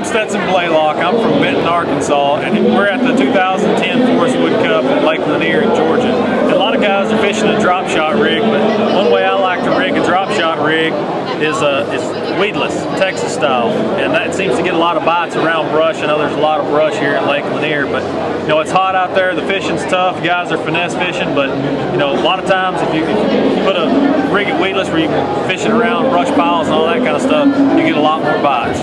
I'm Stetson Blaylock. I'm from Benton, Arkansas, and we're at the 2010 Forrest Wood Cup at Lake Lanier in Georgia. And a lot of guys are fishing a drop shot rig, but one way I like to rig a drop shot rig is weedless, Texas style, and that seems to get a lot of bites around brush. I know there's a lot of brush here in Lake Lanier, but you know, it's hot out there, the fishing's tough, guys are finesse fishing, but you know, a lot of times if you put a rig at weedless where you can fish it around brush piles and all that kind of stuff, you get a lot more bites.